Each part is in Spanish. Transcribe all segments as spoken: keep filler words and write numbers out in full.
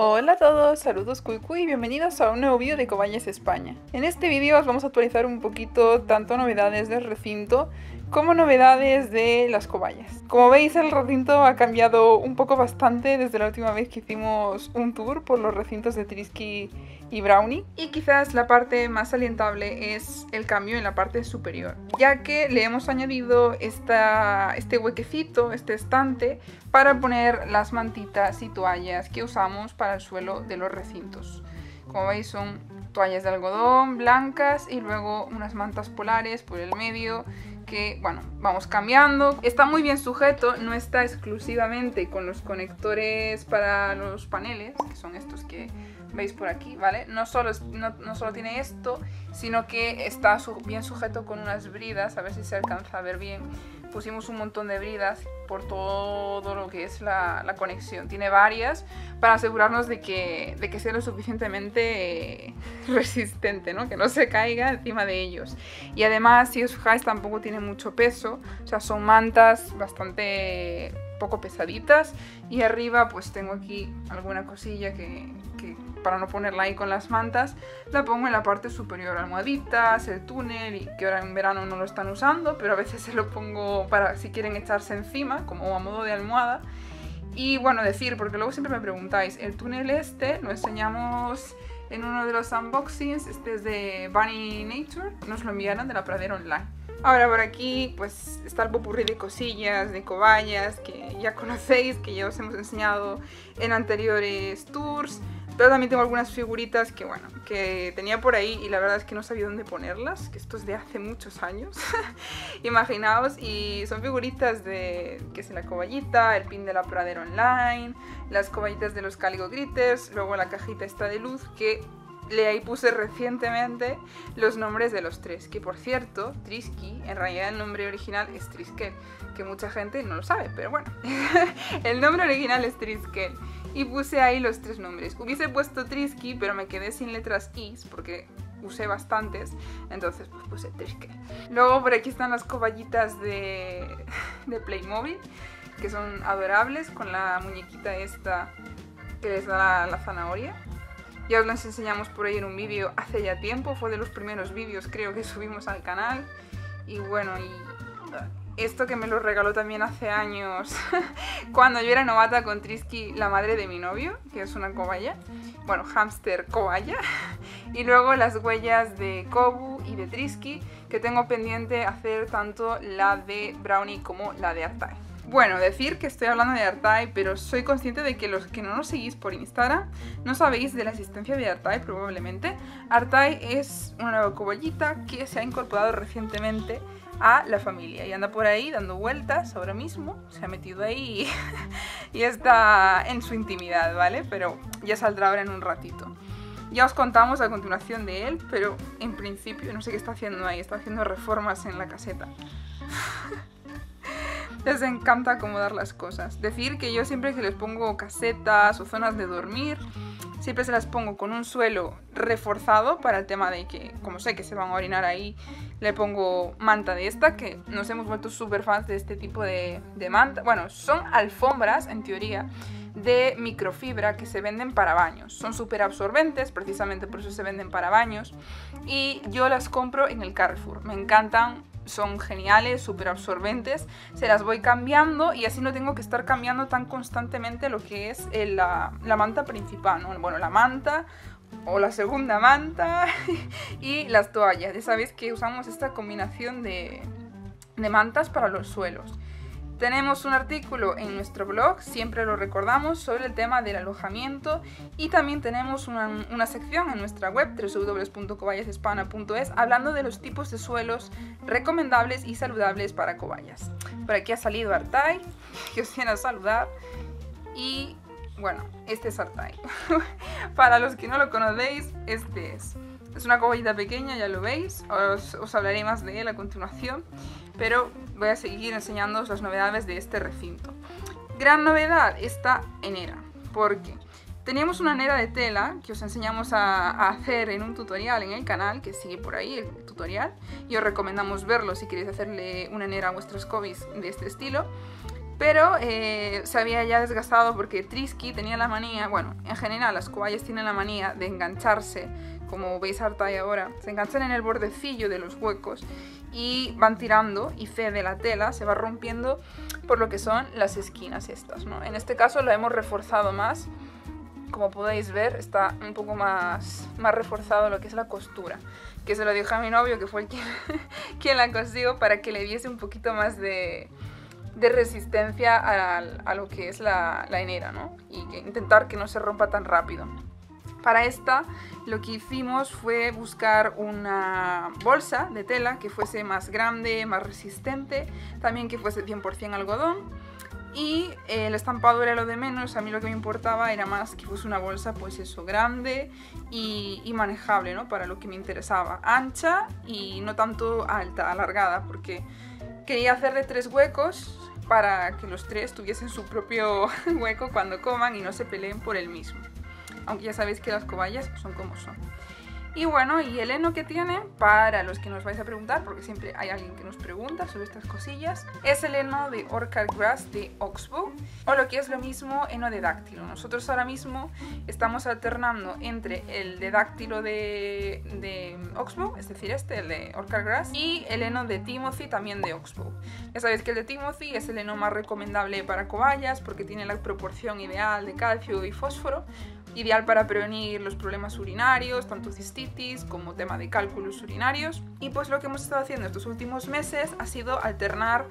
Hola a todos, saludos cuy cuy y bienvenidos a un nuevo vídeo de Cobayas España. En este vídeo os vamos a actualizar un poquito tanto novedades del recinto como novedades de las cobayas. Como veis, el recinto ha cambiado un poco bastante desde la última vez que hicimos un tour por los recintos de Trisqui y Brownie, y quizás la parte más salientable es el cambio en la parte superior, ya que le hemos añadido esta, este huequecito, este estante para poner las mantitas y toallas que usamos para el suelo de los recintos. Como veis, son toallas de algodón blancas y luego unas mantas polares por el medio que, bueno, vamos cambiando. Está muy bien sujeto, no está exclusivamente con los conectores para los paneles, que son estos que veis por aquí, ¿vale? No solo, no, no solo tiene esto, sino que está su, bien sujeto con unas bridas, a ver si se alcanza a ver bien. Pusimos un montón de bridas por todo lo que es la, la conexión. Tiene varias para asegurarnos de que, de que sea lo suficientemente resistente, ¿no? Que no se caiga encima de ellos. Y además, si os fijáis, tampoco tiene mucho peso. O sea, son mantas bastante poco pesaditas. Y arriba pues tengo aquí alguna cosilla que, que para no ponerla ahí con las mantas, la pongo en la parte superior, almohaditas, el túnel, y que ahora en verano no lo están usando, pero a veces se lo pongo para si quieren echarse encima, como a modo de almohada. Y bueno, decir, porque luego siempre me preguntáis, el túnel este lo enseñamos en uno de los unboxings, este es de Bunny Nature, nos lo enviaron de la Pradera Online. Ahora por aquí pues está el popurrí de cosillas, de cobayas que ya conocéis, que ya os hemos enseñado en anteriores tours. Pero también tengo algunas figuritas que, bueno, que tenía por ahí y la verdad es que no sabía dónde ponerlas, que esto es de hace muchos años, imaginaos, y son figuritas de, que es la cobayita, el pin de la Pradera Online, las cobayitas de los Caligo Gritters, luego la cajita esta de luz que le ahí puse recientemente los nombres de los tres, que por cierto, Trisqui, en realidad el nombre original es Triskel, que mucha gente no lo sabe, pero bueno, el nombre original es Triskel. Y puse ahí los tres nombres. Hubiese puesto Trisqui, pero me quedé sin letras i porque usé bastantes, entonces pues puse Trisqui. Luego por aquí están las cobayitas de, de Playmobil, que son adorables, con la muñequita esta que les da la, la zanahoria. Ya os las enseñamos por ahí en un vídeo hace ya tiempo, fue de los primeros vídeos creo que subimos al canal. Y bueno, y... esto que me lo regaló también hace años cuando yo era novata con Trisqui, la madre de mi novio, que es una cobaya, bueno, hámster cobaya. Y luego las huellas de Cobu y de Trisqui, que tengo pendiente hacer tanto la de Brownie como la de Artai. Bueno, decir que estoy hablando de Artai, pero soy consciente de que los que no nos seguís por Instagram no sabéis de la existencia de Artai probablemente. Artai es una nueva cobayita que se ha incorporado recientemente a la familia y anda por ahí dando vueltas ahora mismo, se ha metido ahí y, y está en su intimidad, ¿vale? Pero ya saldrá ahora en un ratito. Ya os contamos a continuación de él, pero en principio no sé qué está haciendo ahí, está haciendo reformas en la caseta. Les encanta acomodar las cosas. Decir que yo siempre que les pongo casetas o zonas de dormir, siempre se las pongo con un suelo reforzado para el tema de que, como sé que se van a orinar ahí, le pongo manta de esta, que nos hemos vuelto súper fans de este tipo de, de manta. Bueno, son alfombras, en teoría, de microfibra que se venden para baños. Son súper absorbentes, precisamente por eso se venden para baños. Y yo las compro en el Carrefour. Me encantan. Son geniales, súper absorbentes, se las voy cambiando y así no tengo que estar cambiando tan constantemente lo que es el, la, la manta principal, ¿no? Bueno, la manta o la segunda manta y las toallas. Ya sabéis que usamos esta combinación de, de mantas para los suelos. Tenemos un artículo en nuestro blog, siempre lo recordamos, sobre el tema del alojamiento, y también tenemos una, una sección en nuestra web w w w punto cobayas españa punto es hablando de los tipos de suelos recomendables y saludables para cobayas. Por aquí ha salido Artai, que os viene a saludar, y bueno, este es Artai. Para los que no lo conocéis, este es. Es una cobayita pequeña, ya lo veis, os, os hablaré más de él a continuación, pero voy a seguir enseñándoos las novedades de este recinto. Gran novedad, esta enera, porque teníamos una enera de tela que os enseñamos a, a hacer en un tutorial en el canal, que sigue por ahí el tutorial, y os recomendamos verlo si queréis hacerle una enera a vuestros cobayas de este estilo. pero eh, se había ya desgastado porque Trisqui tenía la manía, bueno, en general las cobayas tienen la manía de engancharse, como veis Artai ahora, se enganchan en el bordecillo de los huecos y van tirando y fe de la tela se va rompiendo por lo que son las esquinas estas, ¿no? En este caso lo hemos reforzado más, como podéis ver está un poco más, más reforzado lo que es la costura, que se lo dije a mi novio que fue el quien, quien la consiguió para que le diese un poquito más de, de resistencia a, a lo que es la, la enera, ¿no? Y que intentar que no se rompa tan rápido. Para esta lo que hicimos fue buscar una bolsa de tela que fuese más grande, más resistente, también que fuese cien por cien algodón, y el estampado era lo de menos. A mí lo que me importaba era más que fuese una bolsa pues eso, grande y, y manejable, ¿no? Para lo que me interesaba, ancha y no tanto alta, alargada, porque quería hacerle tres huecos para que los tres tuviesen su propio hueco cuando coman y no se peleen por el mismo. Aunque ya sabéis que las cobayas son como son. Y bueno, y el heno que tiene, para los que nos vais a preguntar, porque siempre hay alguien que nos pregunta sobre estas cosillas, es el heno de Orchard Grass de Oxbow, o lo que es lo mismo, heno de dáctilo. Nosotros ahora mismo estamos alternando entre el de dáctilo de, de Oxbow, es decir este, el de Orchard Grass, y el heno de Timothy, también de Oxbow. Ya sabéis que el de Timothy es el heno más recomendable para cobayas, porque tiene la proporción ideal de calcio y fósforo, ideal para prevenir los problemas urinarios, tanto cistitis como tema de cálculos urinarios. Y pues lo que hemos estado haciendo estos últimos meses ha sido alternar,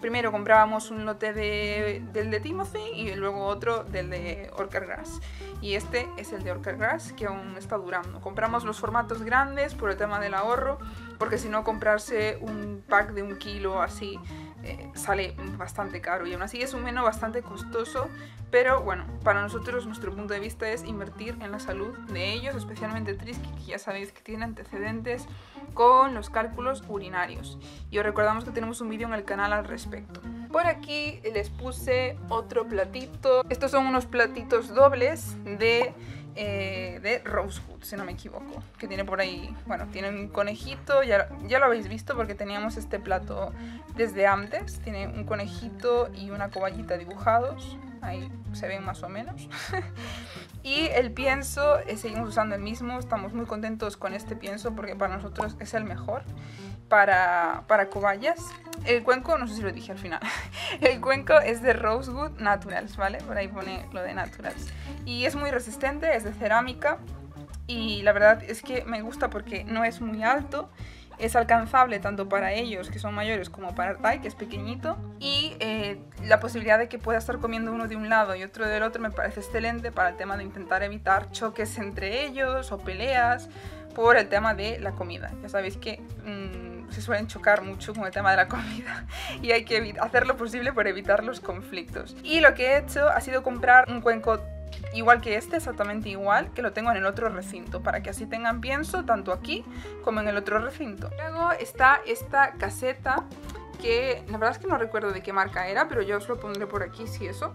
primero comprábamos un lote de, del de Timothy y luego otro del de Orchard Grass, y este es el de Orchard Grass que aún está durando. Compramos los formatos grandes por el tema del ahorro, porque si no comprarse un pack de un kilo así eh, sale bastante caro, y aún así es un heno bastante costoso, pero bueno, para nosotros nuestro punto de vista es invertir en la salud de ellos, especialmente Trisqui, que ya sabéis que tiene antecedentes con los cálculos urinarios, y os recordamos que tenemos un vídeo en el canal al respecto. Por aquí les puse otro platito, estos son unos platitos dobles de Eh, de Rosewood, si no me equivoco, que tiene por ahí, bueno, tiene un conejito, ya, ya lo habéis visto porque teníamos este plato desde antes, tiene un conejito y una cobayita dibujados, ahí se ven más o menos. Y el pienso, eh, seguimos usando el mismo, estamos muy contentos con este pienso porque para nosotros es el mejor para, para cobayas. El cuenco, no sé si lo dije al final, el cuenco es de Rosewood Naturals, ¿vale? Por ahí pone lo de Naturals. Y es muy resistente, es de cerámica, y la verdad es que me gusta porque no es muy alto, es alcanzable tanto para ellos que son mayores como para Artai, que es pequeñito, y eh, la posibilidad de que pueda estar comiendo uno de un lado y otro del otro me parece excelente para el tema de intentar evitar choques entre ellos o peleas por el tema de la comida. Ya sabéis que mmm, se suelen chocar mucho con el tema de la comida y hay que hacer lo posible por evitar los conflictos. Y lo que he hecho ha sido comprar un cuenco igual que este, exactamente igual, que lo tengo en el otro recinto, para que así tengan pienso tanto aquí como en el otro recinto. Luego está esta caseta, que la verdad es que no recuerdo de qué marca era, pero yo os lo pondré por aquí si eso.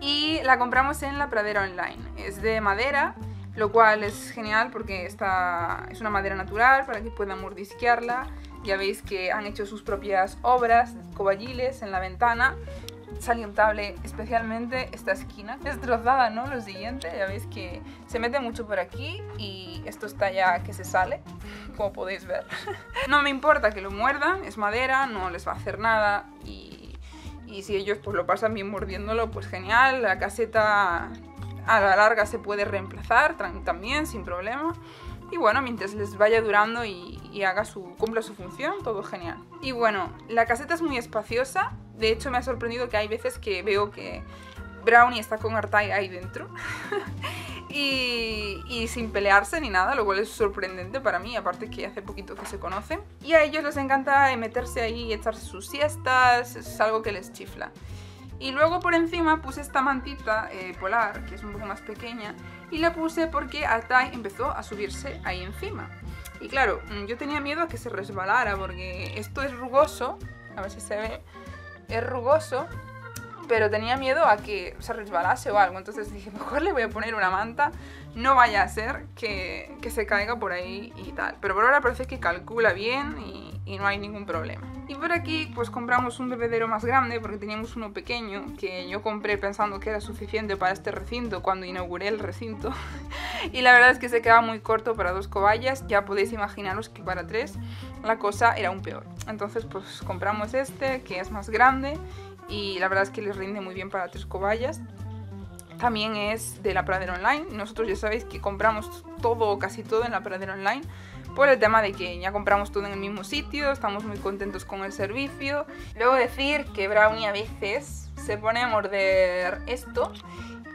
Y la compramos en la Pradera Online, es de madera, lo cual es genial porque está, es una madera natural para que puedan mordisquearla. Ya veis que han hecho sus propias obras, cobayiles en la ventana. Salientable especialmente esta esquina destrozada, ¿no? Lo siguiente, ya veis que se mete mucho por aquí y esto está ya que se sale, como podéis ver. No me importa que lo muerdan, es madera, no les va a hacer nada, y, y si ellos pues lo pasan bien mordiéndolo, pues genial. La caseta a la larga se puede reemplazar también sin problema. Y bueno, mientras les vaya durando y, y haga su, cumpla su función, todo genial. Y bueno, la caseta es muy espaciosa. De hecho, me ha sorprendido que hay veces que veo que Brownie está con Artai ahí dentro. y, y sin pelearse ni nada, lo cual es sorprendente para mí. Aparte que hace poquito que se conocen. Y a ellos les encanta meterse ahí y echarse sus siestas. Es algo que les chifla. Y luego por encima puse esta mantita eh, polar, que es un poco más pequeña, y la puse porque Artai empezó a subirse ahí encima. Y claro, yo tenía miedo a que se resbalara porque esto es rugoso, a ver si se ve, es rugoso, pero tenía miedo a que se resbalase o algo. Entonces dije, mejor le voy a poner una manta, no vaya a ser que, que se caiga por ahí y tal. Pero por ahora parece que calcula bien y... y no hay ningún problema. Y por aquí pues compramos un bebedero más grande porque teníamos uno pequeño que yo compré pensando que era suficiente para este recinto cuando inauguré el recinto y la verdad es que se quedaba muy corto para dos cobayas. Ya podéis imaginaros que para tres la cosa era aún peor. Entonces pues compramos este que es más grande y la verdad es que les rinde muy bien para tres cobayas. También es de la Pradera Online. Nosotros ya sabéis que compramos todo o casi todo en la Pradera Online por el tema de que ya compramos todo en el mismo sitio, estamos muy contentos con el servicio. Luego decir que Brownie a veces se pone a morder esto,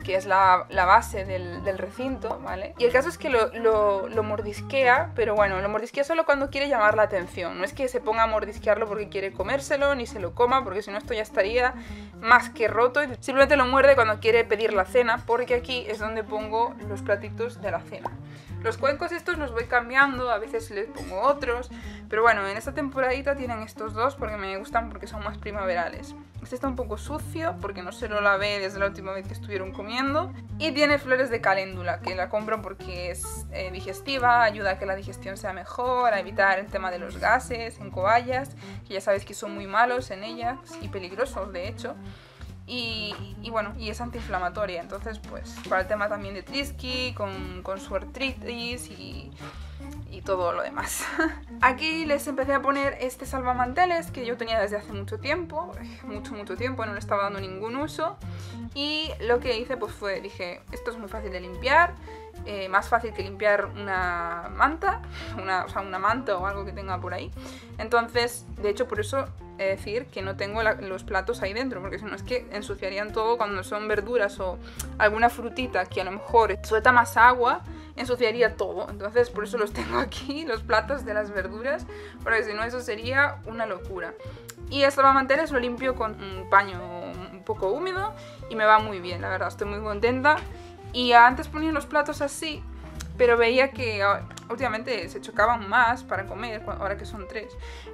que es la, la base del, del recinto, ¿vale? Y el caso es que lo, lo, lo mordisquea, pero bueno, lo mordisquea solo cuando quiere llamar la atención. No es que se ponga a mordisquearlo porque quiere comérselo, ni se lo coma, porque si no esto ya estaría más que roto. Simplemente lo muerde cuando quiere pedir la cena, porque aquí es donde pongo los platitos de la cena. Los cuencos estos los voy cambiando, a veces les pongo otros, pero bueno, en esta temporadita tienen estos dos porque me gustan porque son más primaverales. Este está un poco sucio porque no se lo lavé desde la última vez que estuvieron comiendo. Y tiene flores de caléndula, que la compro porque es eh, digestiva, ayuda a que la digestión sea mejor, a evitar el tema de los gases en cobayas, que ya sabéis que son muy malos en ellas y peligrosos de hecho. Y, y bueno, y es antiinflamatoria, entonces pues para el tema también de Trisqui, con, con su artritis y, y todo lo demás. Aquí les empecé a poner este salvamanteles que yo tenía desde hace mucho tiempo, mucho mucho tiempo, no le estaba dando ningún uso. Y lo que hice pues fue, dije, esto es muy fácil de limpiar, eh, más fácil que limpiar una manta, una, o sea, una manta o algo que tenga por ahí. Entonces, de hecho por eso... Es decir, que no tengo la, los platos ahí dentro, porque si no es que ensuciarían todo. Cuando son verduras o alguna frutita que a lo mejor suelta más agua, ensuciaría todo. Entonces por eso los tengo aquí, los platos de las verduras, porque si no eso sería una locura. Y el salvamanteles lo limpio con un paño un poco húmedo y me va muy bien, la verdad, estoy muy contenta. Y antes ponía los platos así, pero veía que últimamente se chocaban más para comer, ahora que son tres.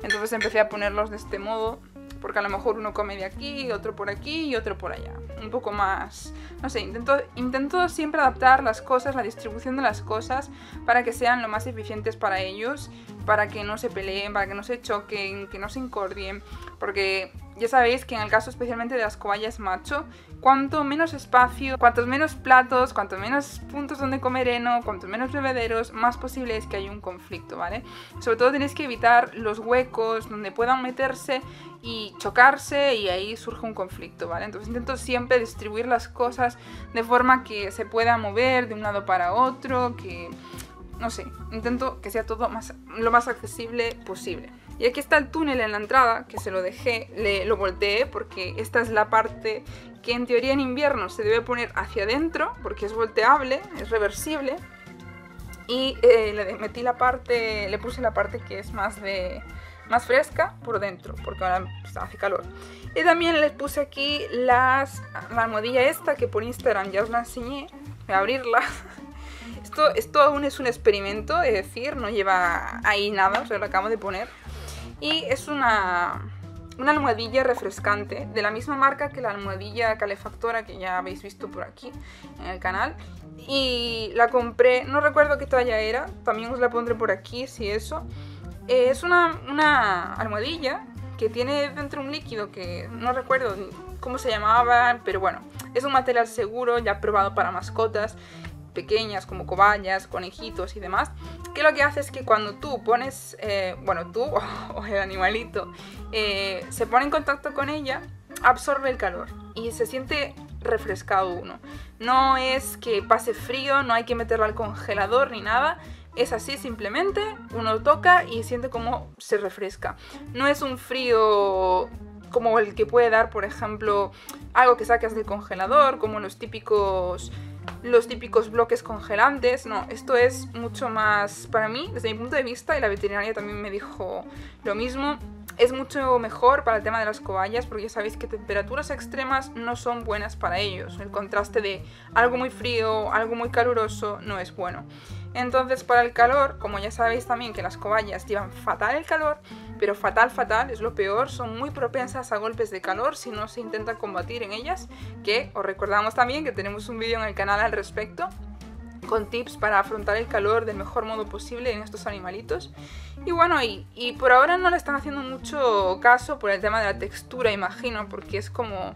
Entonces empecé a ponerlos de este modo, porque a lo mejor uno come de aquí, otro por aquí y otro por allá. Un poco más, no sé, intento, intento siempre adaptar las cosas, la distribución de las cosas, para que sean lo más eficientes para ellos, para que no se peleen, para que no se choquen, que no se incordien, porque... Ya sabéis que en el caso especialmente de las cobayas macho, cuanto menos espacio, cuantos menos platos, cuanto menos puntos donde comer heno, cuanto menos bebederos, más posible es que haya un conflicto, ¿vale? Sobre todo tenéis que evitar los huecos donde puedan meterse y chocarse y ahí surge un conflicto, ¿vale? Entonces intento siempre distribuir las cosas de forma que se pueda mover de un lado para otro, que... no sé, intento que sea todo más, lo más accesible posible. Y aquí está el túnel en la entrada, que se lo dejé, le, lo volteé porque esta es la parte que en teoría en invierno se debe poner hacia adentro, porque es volteable, es reversible. Y eh, le metí la parte, le puse la parte que es más de más fresca por dentro, porque ahora pues, hace calor. Y también les puse aquí las, la almohadilla esta que por Instagram ya os la enseñé, voy a abrirla. Esto, esto aún es un experimento, es decir, no lleva ahí nada, o sea, lo acabo de poner. Y es una, una almohadilla refrescante, de la misma marca que la almohadilla calefactora que ya habéis visto por aquí en el canal. Y la compré, no recuerdo qué talla era, también os la pondré por aquí, si eso. Eh, es una, una almohadilla que tiene dentro un líquido que no recuerdo cómo se llamaba, pero bueno, es un material seguro, ya probado para mascotas pequeñas como cobayas, conejitos y demás, que lo que hace es que cuando tú pones, eh, bueno tú o oh, oh, el animalito eh, se pone en contacto con ella, absorbe el calor y se siente refrescado uno. No es que pase frío, no hay que meterlo al congelador ni nada, es así simplemente, uno toca y siente como se refresca. No es un frío como el que puede dar, por ejemplo, algo que sacas del congelador, como los típicos... los típicos bloques congelantes. No, esto es mucho más, para mí, desde mi punto de vista, y la veterinaria también me dijo lo mismo, es mucho mejor para el tema de las cobayas, porque ya sabéis que temperaturas extremas no son buenas para ellos, el contraste de algo muy frío, algo muy caluroso no es bueno. Entonces para el calor, como ya sabéis también que las cobayas llevan fatal el calor, pero fatal, fatal, es lo peor, son muy propensas a golpes de calor si no se intenta combatir en ellas, que os recordamos también que tenemos un vídeo en el canal al respecto. con tips para afrontar el calor del mejor modo posible en estos animalitos. Y bueno, y, y por ahora no le están haciendo mucho caso por el tema de la textura, imagino, porque es como,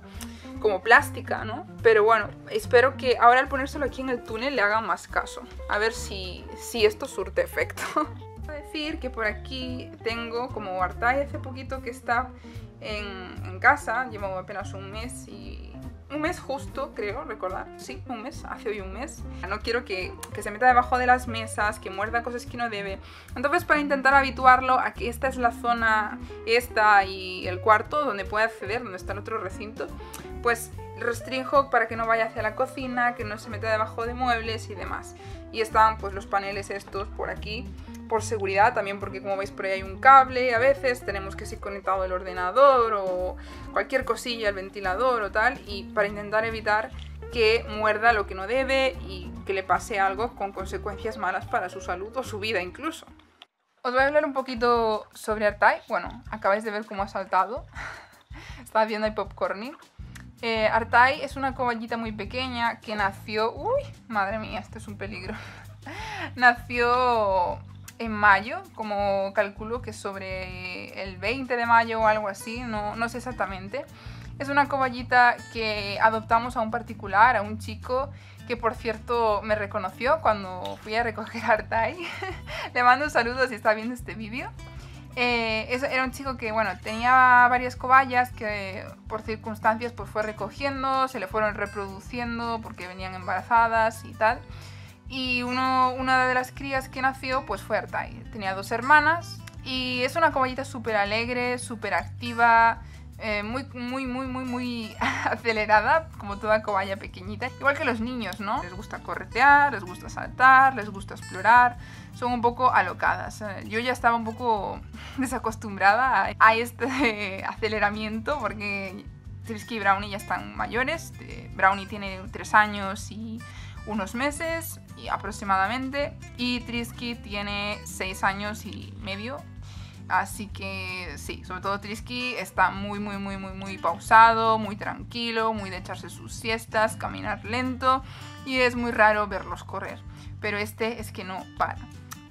como plástica, ¿no? Pero bueno, espero que ahora al ponérselo aquí en el túnel le hagan más caso. A ver si, si esto surte efecto. Voy a decir que por aquí tengo como Artai hace poquito que está en, en casa, llevo apenas un mes y... Un mes justo, creo, recordar. Sí, un mes, hace hoy un mes. No quiero que, que se meta debajo de las mesas, que muerda cosas que no debe. Entonces, para intentar habituarlo a que esta es la zona, esta y el cuarto, donde puede acceder, donde está el otro recinto, pues restrinjo para que no vaya hacia la cocina, que no se meta debajo de muebles y demás. Y están pues los paneles estos por aquí, por seguridad también, porque como veis por ahí hay un cable, a veces tenemos que ser conectado el ordenador o cualquier cosilla, el ventilador o tal, y para intentar evitar que muerda lo que no debe y que le pase algo con consecuencias malas para su salud o su vida incluso. Os voy a hablar un poquito sobre Artai. Bueno, acabáis de ver cómo ha saltado. Estaba viendo el popcorning. Eh, Artai es una cobayita muy pequeña que nació... Uy, madre mía, esto es un peligro. Nació... en mayo, como calculo que sobre el veinte de mayo o algo así, no, no sé exactamente. Es una cobayita que adoptamos a un particular, a un chico, que por cierto me reconoció cuando fui a recoger a Artai. Le mando saludos si está viendo este vídeo. Eh, era un chico que, bueno, tenía varias cobayas que por circunstancias pues fue recogiendo, se le fueron reproduciendo porque venían embarazadas y tal. Y uno, una de las crías que nació pues fue Artai. Tenía dos hermanas y es una cobayita súper alegre, súper activa, eh, muy, muy, muy, muy, muy acelerada, como toda cobaya pequeñita. Igual que los niños, ¿no? Les gusta corretear, les gusta saltar, les gusta explorar, son un poco alocadas. Yo ya estaba un poco desacostumbrada a este aceleramiento porque Trisqui y Brownie ya están mayores. Brownie tiene tres años y unos meses aproximadamente, y Trisqui tiene seis años y medio, así que sí, sobre todo Trisqui está muy muy muy muy muy pausado, muy tranquilo, muy de echarse sus siestas, caminar lento, y es muy raro verlos correr, pero este es que no para.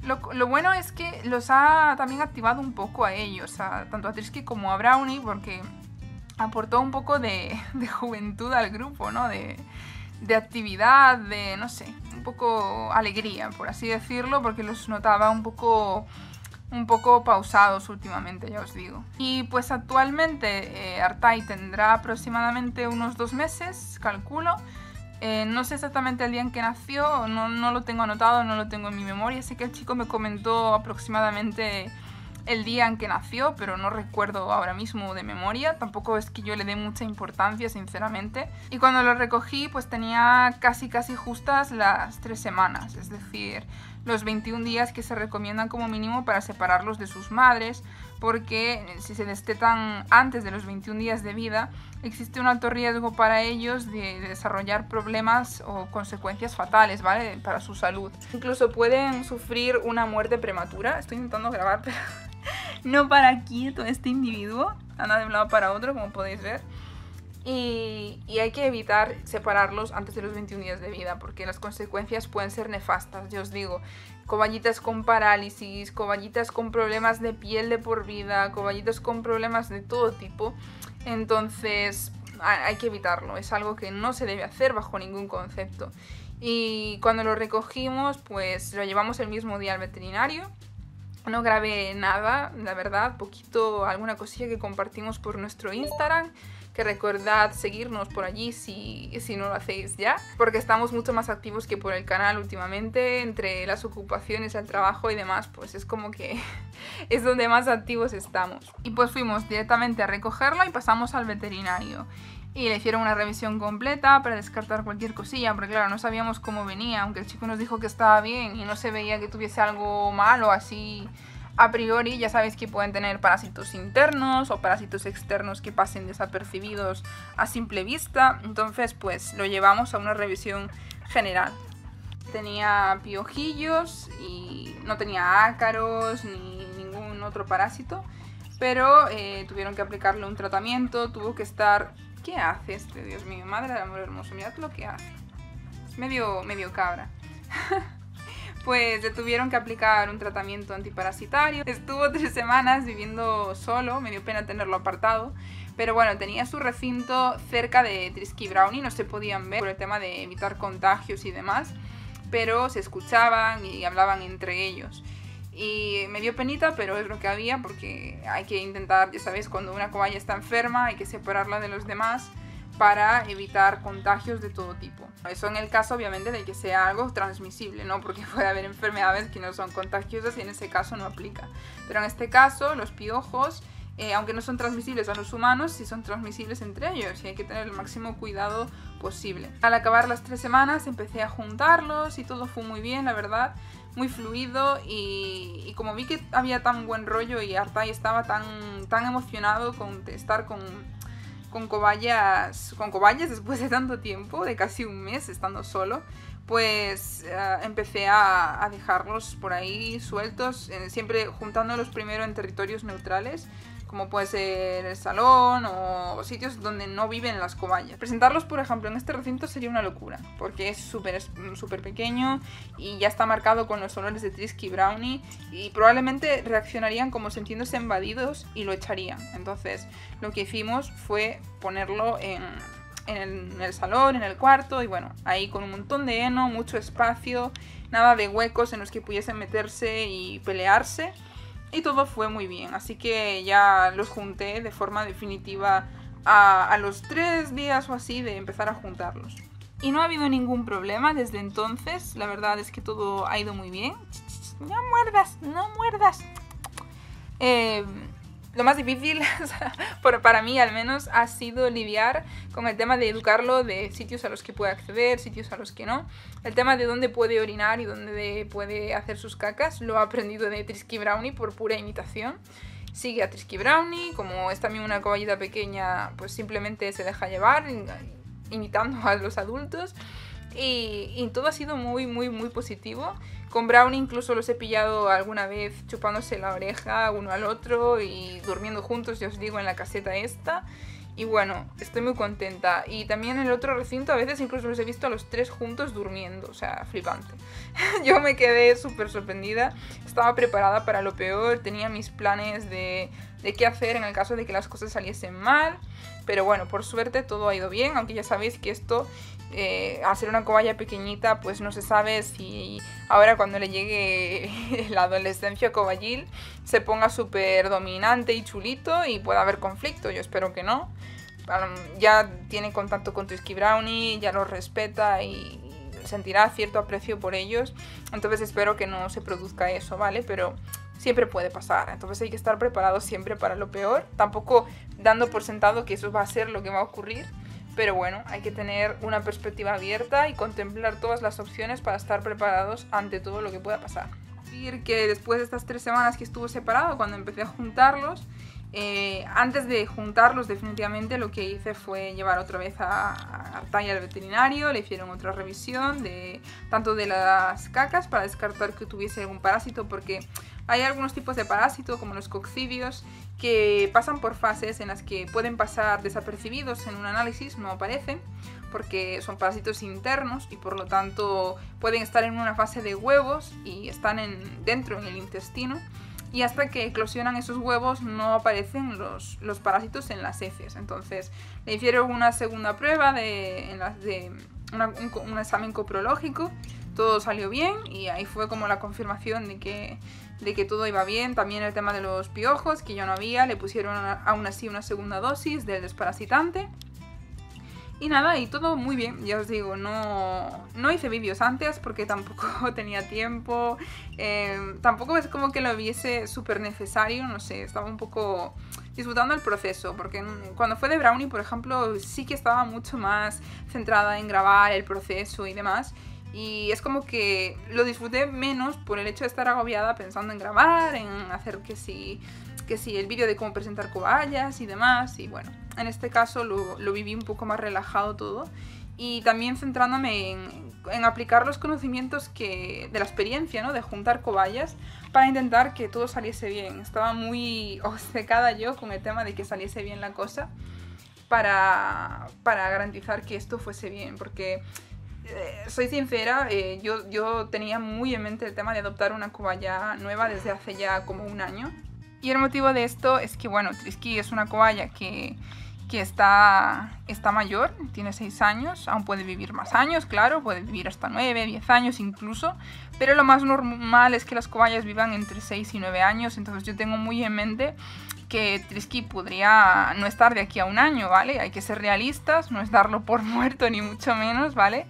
Lo, lo bueno es que los ha también activado un poco a ellos, a, tanto a Trisqui como a Brownie, porque aportó un poco de, de juventud al grupo, ¿no? De, de actividad, de, no sé, un poco alegría, por así decirlo, porque los notaba un poco, un poco pausados últimamente, ya os digo. Y pues actualmente eh, Artai tendrá aproximadamente unos dos meses, calculo. Eh, no sé exactamente el día en que nació, no, no lo tengo anotado, no lo tengo en mi memoria. Sé que el chico me comentó aproximadamente el día en que nació, pero no recuerdo ahora mismo de memoria. Tampoco es que yo le dé mucha importancia, sinceramente. Y cuando lo recogí, pues tenía casi casi justas las tres semanas, es decir, los veintiún días que se recomiendan como mínimo para separarlos de sus madres, porque si se destetan antes de los veintiún días de vida, existe un alto riesgo para ellos de desarrollar problemas o consecuencias fatales, ¿vale? Para su salud. Incluso pueden sufrir una muerte prematura. Estoy intentando grabar, pero no para quieto este individuo. Anda de un lado para otro, como podéis ver. Y, y hay que evitar separarlos antes de los veintiún días de vida, porque las consecuencias pueden ser nefastas, yo os digo. Cobayitas con parálisis, cobayitas con problemas de piel de por vida, cobayitas con problemas de todo tipo. Entonces hay que evitarlo, es algo que no se debe hacer bajo ningún concepto. Y cuando lo recogimos, pues lo llevamos el mismo día al veterinario. No grabé nada, la verdad, poquito, alguna cosilla que compartimos por nuestro Instagram, que recordad seguirnos por allí si, si no lo hacéis ya, porque estamos mucho más activos que por el canal últimamente, entre las ocupaciones, el trabajo y demás, pues es como que es donde más activos estamos. Y pues fuimos directamente a recogerlo y pasamos al veterinario. Y le hicieron una revisión completa para descartar cualquier cosilla, porque claro, no sabíamos cómo venía, aunque el chico nos dijo que estaba bien y no se veía que tuviese algo malo así a priori. Ya sabéis que pueden tener parásitos internos o parásitos externos que pasen desapercibidos a simple vista, entonces pues lo llevamos a una revisión general. Tenía piojillos y no tenía ácaros ni ningún otro parásito, pero eh, tuvieron que aplicarle un tratamiento, tuvo que estar... ¿Qué hace este? Dios mío, madre del amor hermoso, mirad lo que hace. Es medio, medio cabra. pues le tuvieron que aplicar un tratamiento antiparasitario. Estuvo tres semanas viviendo solo, me dio pena tenerlo apartado. Pero bueno, tenía su recinto cerca de Trisqui y Brownie, no se podían ver por el tema de evitar contagios y demás, pero se escuchaban y hablaban entre ellos. Y me dio penita, pero es lo que había, porque hay que intentar, ya sabéis, cuando una cobaya está enferma hay que separarla de los demás para evitar contagios de todo tipo. Eso en el caso, obviamente, de que sea algo transmisible, ¿no? Porque puede haber enfermedades que no son contagiosas y en ese caso no aplica. Pero en este caso, los piojos, eh, aunque no son transmisibles a los humanos, sí son transmisibles entre ellos y hay que tener el máximo cuidado posible. Al acabar las tres semanas empecé a juntarlos y todo fue muy bien, la verdad, muy fluido, y, y como vi que había tan buen rollo y Artai estaba tan, tan emocionado con estar con... Con cobayas, con cobayas después de tanto tiempo, de casi un mes estando solo, pues uh, empecé a, a dejarlos por ahí sueltos, eh, siempre juntándolos primero en territorios neutrales, como puede ser el salón o sitios donde no viven las cobayas. Presentarlos, por ejemplo, en este recinto sería una locura, porque es súper súper pequeño y ya está marcado con los olores de Trisqui y Brownie, y probablemente reaccionarían como sintiéndose invadidos y lo echarían. Entonces, lo que hicimos fue ponerlo en, en, el, en el salón, en el cuarto, y bueno, ahí con un montón de heno, mucho espacio, nada de huecos en los que pudiesen meterse y pelearse. Y todo fue muy bien, así que ya los junté de forma definitiva a, a los tres días o así de empezar a juntarlos. Y no ha habido ningún problema desde entonces, la verdad es que todo ha ido muy bien. ¡No muerdas! ¡No muerdas! Eh, lo más difícil, para mí al menos, ha sido lidiar con el tema de educarlo, de sitios a los que puede acceder, sitios a los que no. El tema de dónde puede orinar y dónde puede hacer sus cacas lo ha aprendido de Trisqui Brownie por pura imitación. Sigue a Trisqui Brownie, como es también una cobayita pequeña, pues simplemente se deja llevar, imitando a los adultos. Y, y todo ha sido muy, muy, muy positivo. Con Brownie incluso los he pillado alguna vez chupándose la oreja uno al otro y durmiendo juntos, ya os digo, en la caseta esta. Y bueno, estoy muy contenta. Y también en el otro recinto a veces incluso los he visto a los tres juntos durmiendo, o sea, flipante. Yo me quedé súper sorprendida, estaba preparada para lo peor, tenía mis planes de, de qué hacer en el caso de que las cosas saliesen mal. Pero bueno, por suerte todo ha ido bien, aunque ya sabéis que esto... Eh, al ser una cobaya pequeñita, pues no se sabe si ahora cuando le llegue la adolescencia cobayil se ponga súper dominante y chulito y pueda haber conflicto. Yo espero que no. Ya tiene contacto con Trisqui Brownie, ya los respeta y sentirá cierto aprecio por ellos. Entonces espero que no se produzca eso, ¿vale? Pero siempre puede pasar, entonces hay que estar preparados siempre para lo peor. Tampoco dando por sentado que eso va a ser lo que va a ocurrir. Pero bueno, hay que tener una perspectiva abierta y contemplar todas las opciones para estar preparados ante todo lo que pueda pasar. Decir que después de estas tres semanas que estuvo separado, cuando empecé a juntarlos, eh, antes de juntarlos definitivamente lo que hice fue llevar otra vez a, a Artai al veterinario, le hicieron otra revisión de tanto de las cacas para descartar que tuviese algún parásito, porque hay algunos tipos de parásitos, como los coccidios, que pasan por fases en las que pueden pasar desapercibidos en un análisis, no aparecen, porque son parásitos internos y por lo tanto pueden estar en una fase de huevos y están en, dentro, en el intestino, y hasta que eclosionan esos huevos no aparecen los, los parásitos en las heces. Entonces le hicieron una segunda prueba, de, en la, de una, un, un examen coprológico, todo salió bien y ahí fue como la confirmación de que... de que todo iba bien. También el tema de los piojos, que ya no había, le pusieron aún así una segunda dosis del desparasitante. Y nada, y todo muy bien, ya os digo, no, no hice vídeos antes porque tampoco tenía tiempo, eh, tampoco es como que lo viese súper necesario, no sé, estaba un poco disfrutando el proceso, porque cuando fue de Brownie, por ejemplo, sí que estaba mucho más centrada en grabar el proceso y demás. Y es como que lo disfruté menos por el hecho de estar agobiada pensando en grabar, en hacer que si, que si el vídeo de cómo presentar cobayas y demás. Y bueno, en este caso lo, lo viví un poco más relajado todo. Y también centrándome en, en aplicar los conocimientos que, de la experiencia, ¿no? De juntar cobayas para intentar que todo saliese bien. Estaba muy obcecada yo con el tema de que saliese bien la cosa para, para garantizar que esto fuese bien, porque... eh, soy sincera, eh, yo, yo tenía muy en mente el tema de adoptar una cobaya nueva desde hace ya como un año. Y el motivo de esto es que, bueno, Trisqui es una cobaya que, que está, está mayor, tiene seis años, aún puede vivir más años, claro, puede vivir hasta nueve, diez años incluso, pero lo más normal es que las cobayas vivan entre seis y nueve años, entonces yo tengo muy en mente que Trisqui podría no estar de aquí a un año, ¿vale? Hay que ser realistas, no es darlo por muerto ni mucho menos, ¿vale?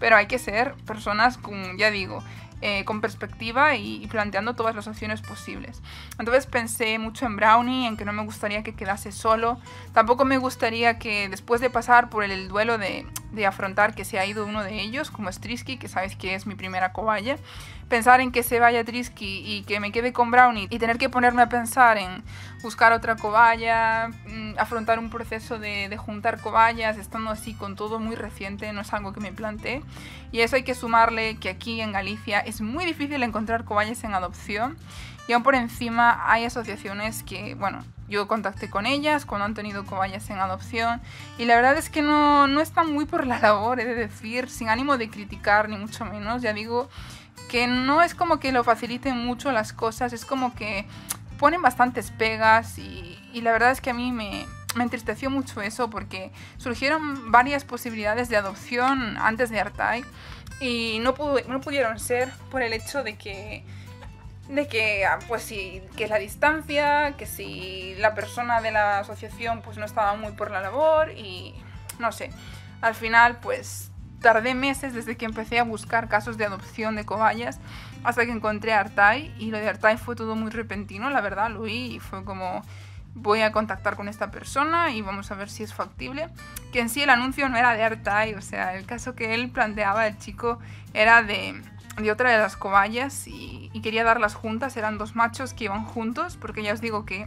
Pero hay que ser personas con, ya digo, eh, con perspectiva y, y planteando todas las opciones posibles. Entonces pensé mucho en Brownie, en que no me gustaría que quedase solo. Tampoco me gustaría que después de pasar por el duelo de, de afrontar que se ha ido uno de ellos, como es Trisqui, que sabéis que es mi primera cobaya, pensar en que se vaya Trisqui y que me quede con Brownie y tener que ponerme a pensar en buscar otra cobaya, afrontar un proceso de, de juntar cobayas, estando así con todo muy reciente, no es algo que me planteé. Y a eso hay que sumarle que aquí en Galicia es muy difícil encontrar cobayas en adopción y aún por encima hay asociaciones que, bueno, yo contacté con ellas cuando han tenido cobayas en adopción y la verdad es que no, no están muy por la labor, he de decir, sin ánimo de criticar ni mucho menos, ya digo que no es como que lo faciliten mucho las cosas, es como que ponen bastantes pegas y, y la verdad es que a mí me, me entristeció mucho eso porque surgieron varias posibilidades de adopción antes de Artai y no, pudo, no pudieron ser por el hecho de que de que pues sí, que la distancia, que si la persona de la asociación pues no estaba muy por la labor y no sé, al final pues tardé meses desde que empecé a buscar casos de adopción de cobayas hasta que encontré a Artai y lo de Artai fue todo muy repentino, la verdad, lo vi y fue como voy a contactar con esta persona y vamos a ver si es factible, que en sí el anuncio no era de Artai, o sea, el caso que él planteaba, el chico, era de, de otra de las cobayas y, y quería darlas juntas, eran dos machos que iban juntos porque ya os digo que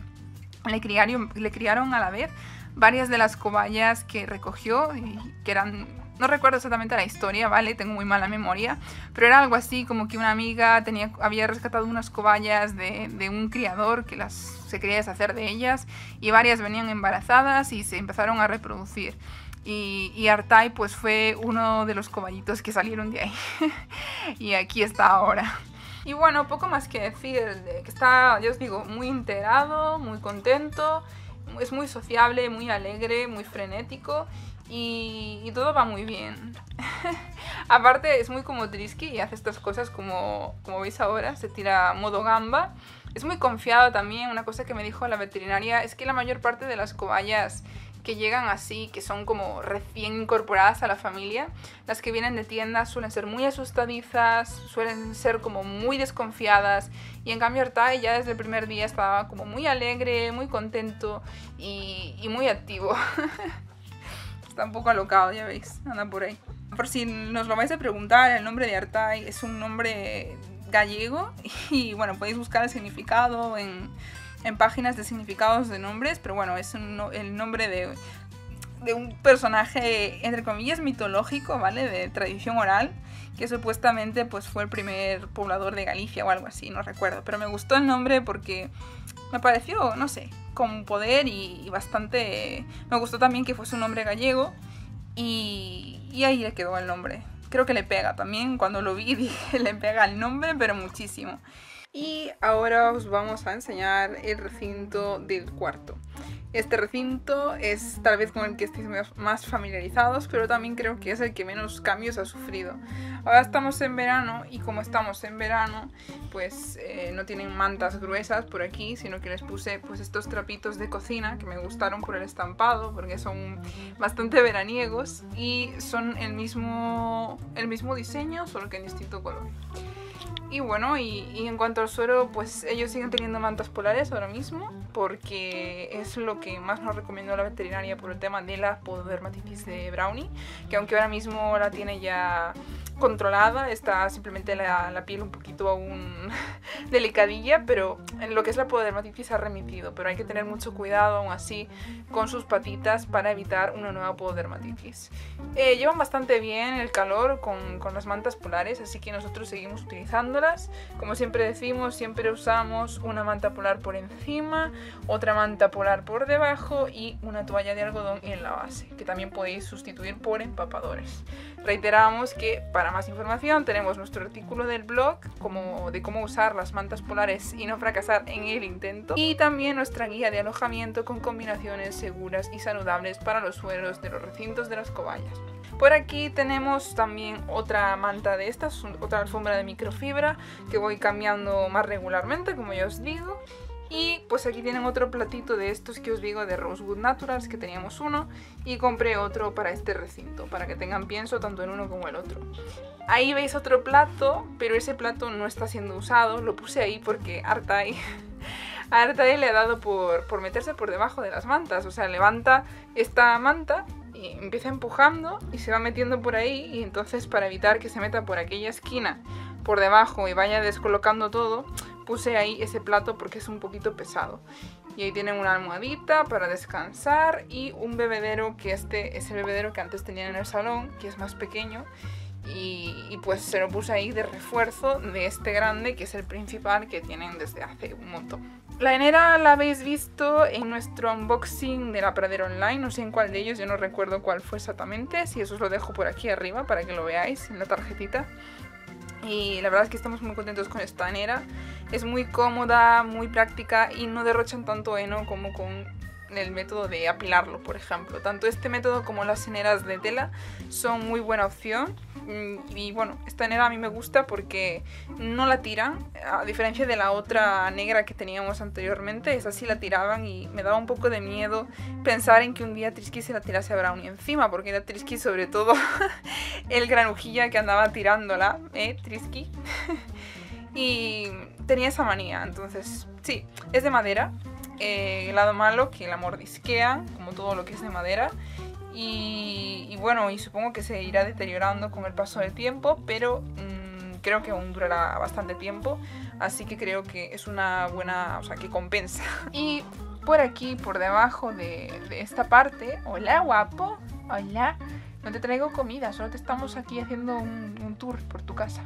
le criaron, le criaron a la vez varias de las cobayas que recogió y que eran... No recuerdo exactamente la historia, ¿vale? Tengo muy mala memoria. Pero era algo así como que una amiga tenía, había rescatado unas cobayas de, de un criador que las, se quería deshacer de ellas y varias venían embarazadas y se empezaron a reproducir. Y, y Artai pues fue uno de los cobayitos que salieron de ahí. Y aquí está ahora. Y bueno, poco más que decir. Que está, yo os digo, muy integrado, muy contento. Es muy sociable, muy alegre, muy frenético. Y, y todo va muy bien. Aparte es muy como Trisqui y hace estas cosas como, como veis ahora, se tira modo gamba. Es muy confiado también, una cosa que me dijo la veterinaria es que la mayor parte de las cobayas que llegan así, que son como recién incorporadas a la familia, las que vienen de tiendas suelen ser muy asustadizas, suelen ser como muy desconfiadas y en cambio Artai ya desde el primer día estaba como muy alegre, muy contento y, y muy activo. Está un poco alocado, ya veis, anda por ahí. Por si nos lo vais a preguntar, el nombre de Artai es un nombre gallego y bueno, podéis buscar el significado en, en páginas de significados de nombres, pero bueno, es un, el nombre de, de un personaje, entre comillas, mitológico, ¿vale? De tradición oral, que supuestamente pues, fue el primer poblador de Galicia o algo así, no recuerdo. Pero me gustó el nombre porque me pareció, no sé, con poder y, y bastante... Me gustó también que fuese un nombre gallego y, y ahí le quedó el nombre. Creo que le pega también, cuando lo vi dije, le pega el nombre, pero muchísimo. Y ahora os vamos a enseñar el recinto del cuarto. Este recinto es tal vez con el que estéis más familiarizados, pero también creo que es el que menos cambios ha sufrido. Ahora estamos en verano y como estamos en verano, pues eh, no tienen mantas gruesas por aquí, sino que les puse pues, estos trapitos de cocina que me gustaron por el estampado, porque son bastante veraniegos y son el mismo, el mismo diseño, solo que en distinto color. Y bueno, y, y en cuanto al suero, pues ellos siguen teniendo mantas polares ahora mismo porque es lo que más nos recomendó la veterinaria por el tema de la pododermatitis de Brownie, que aunque ahora mismo la tiene ya controlada, está simplemente la, la piel un poquito aún delicadilla, pero en lo que es la pododermatitis ha remitido, pero hay que tener mucho cuidado aún así con sus patitas para evitar una nueva pododermatitis. Eh, llevan bastante bien el calor con, con las mantas polares, así que nosotros seguimos utilizándolas. solas. Como siempre decimos, siempre usamos una manta polar por encima, otra manta polar por debajo y una toalla de algodón en la base, que también podéis sustituir por empapadores. Reiteramos que para más información tenemos nuestro artículo del blog como de cómo usar las mantas polares y no fracasar en el intento, y también nuestra guía de alojamiento con combinaciones seguras y saludables para los suelos de los recintos de las cobayas. Por aquí tenemos también otra manta de estas, otra alfombra de microfibra que voy cambiando más regularmente, como ya os digo. Y pues aquí tienen otro platito de estos que os digo de Rosewood Naturals, que teníamos uno y compré otro para este recinto, para que tengan pienso tanto en uno como el otro. Ahí veis otro plato, pero ese plato no está siendo usado, lo puse ahí porque Artai... A Artai le ha dado por, por meterse por debajo de las mantas, o sea, levanta esta manta y empieza empujando y se va metiendo por ahí, y entonces para evitar que se meta por aquella esquina por debajo y vaya descolocando todo, puse ahí ese plato porque es un poquito pesado. Y ahí tienen una almohadita para descansar y un bebedero, que este es el bebedero que antes tenían en el salón, que es más pequeño, y, y pues se lo puse ahí de refuerzo de este grande, que es el principal que tienen desde hace un montón. La enera la habéis visto en nuestro unboxing de la Pradera Online, no sé en cuál de ellos, yo no recuerdo cuál fue exactamente, si eso os lo dejo por aquí arriba para que lo veáis en la tarjetita. Y la verdad es que estamos muy contentos con esta enera, es muy cómoda, muy práctica y no derrochan tanto heno como con el método de apilarlo, por ejemplo. Tanto este método como las eneras de tela son muy buena opción. Y bueno, esta negra a mí me gusta porque no la tiran, a diferencia de la otra negra que teníamos anteriormente. Esa sí la tiraban y me daba un poco de miedo pensar en que un día Trisqui se la tirase a Brownie encima, porque era Trisqui sobre todo el granujilla que andaba tirándola, ¿eh, Trisqui? Y tenía esa manía. Entonces sí, es de madera, eh, el lado malo que la mordisquean, como todo lo que es de madera. Y, y bueno, y supongo que se irá deteriorando con el paso del tiempo, pero mmm, creo que aún durará bastante tiempo, así que creo que es una buena, o sea, que compensa. Y por aquí, por debajo de, de esta parte, hola guapo, hola, no te traigo comida, solo te estamos aquí haciendo un, un tour por tu casa.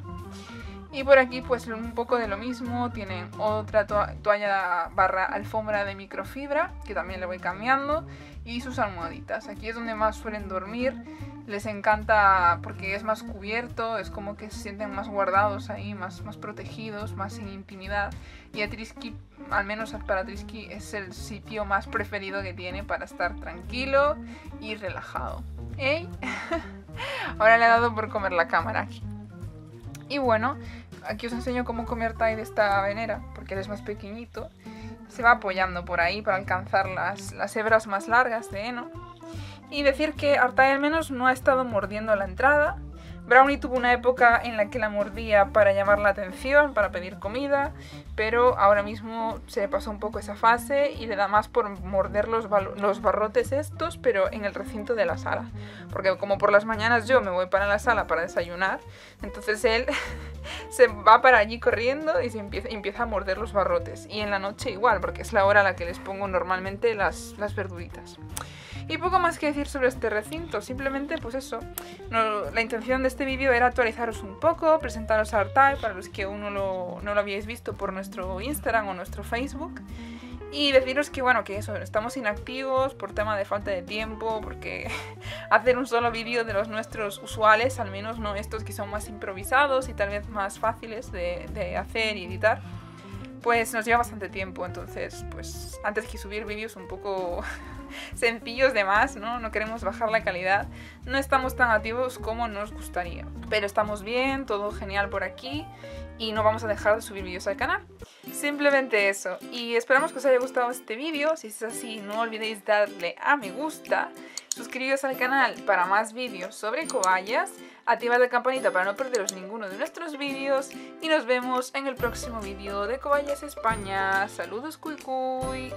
Y por aquí pues un poco de lo mismo, tienen otra to toalla barra alfombra de microfibra, que también le voy cambiando, y sus almohaditas. Aquí es donde más suelen dormir, les encanta porque es más cubierto, es como que se sienten más guardados ahí, más, más protegidos, más en intimidad. Y a Trisqui, al menos para Trisqui, es el sitio más preferido que tiene para estar tranquilo y relajado. ¿Eh? Ahora le he dado por comer la cámara aquí. Y bueno, aquí os enseño cómo comer Artai de esta enera, porque él es más pequeñito. Se va apoyando por ahí para alcanzar las, las hebras más largas de heno. Y decir que Artai al menos no ha estado mordiendo la entrada. Brownie tuvo una época en la que la mordía para llamar la atención, para pedir comida, pero ahora mismo se le pasó un poco esa fase y le da más por morder los, los barrotes estos, pero en el recinto de la sala. Porque como por las mañanas yo me voy para la sala para desayunar, entonces él se va para allí corriendo y se empieza, empieza a morder los barrotes. Y en la noche igual, porque es la hora a la que les pongo normalmente las, las verduritas. Y poco más que decir sobre este recinto, simplemente pues eso, no, la intención de este vídeo era actualizaros un poco, presentaros a Artai para los que aún no lo, no lo habíais visto por nuestro Instagram o nuestro Facebook, y deciros que bueno, que eso, estamos inactivos por tema de falta de tiempo, porque hacer un solo vídeo de los nuestros usuales, al menos no estos que son más improvisados y tal vez más fáciles de, de hacer y editar, pues nos lleva bastante tiempo. Entonces pues antes que subir vídeos un poco sencillos de más, ¿no? No queremos bajar la calidad, no estamos tan activos como nos gustaría, pero estamos bien, todo genial por aquí y no vamos a dejar de subir vídeos al canal. Simplemente eso, y esperamos que os haya gustado este vídeo. Si es así, no olvidéis darle a me gusta, suscribiros al canal para más vídeos sobre cobayas, activad la campanita para no perderos ninguno de nuestros vídeos y nos vemos en el próximo vídeo de Cobayas España. Saludos, cuicuy.